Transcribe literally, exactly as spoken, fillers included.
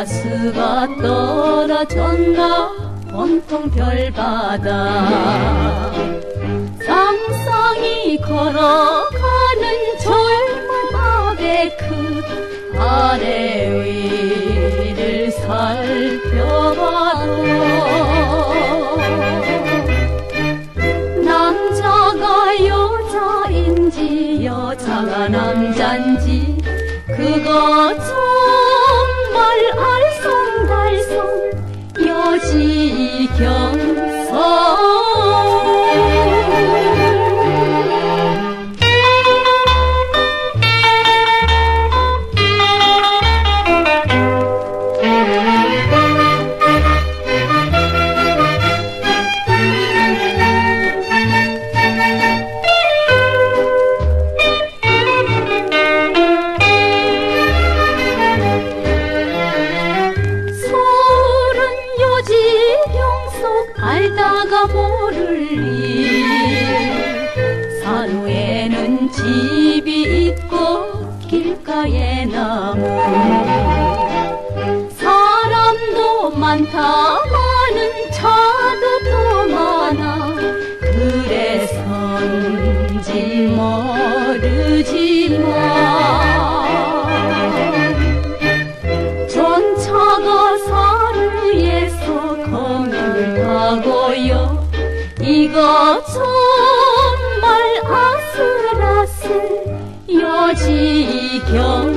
가스가 떨어졌나 온통 별바다. 쌍쌍이 걸어가는 절망의 그 아래 위를 살펴봐도 남자가 여자인지 여자가 남잔지 그거 정말 알쏭달쏭 여지경성. 알다가 모를 일 산후에는 집이 있고 길가에 나무 사람도 많다 많은 차도 더 많아 그래서인지 모르지만 전차가 사루에서 하고요. 이거 정말 아슬아슬 여지경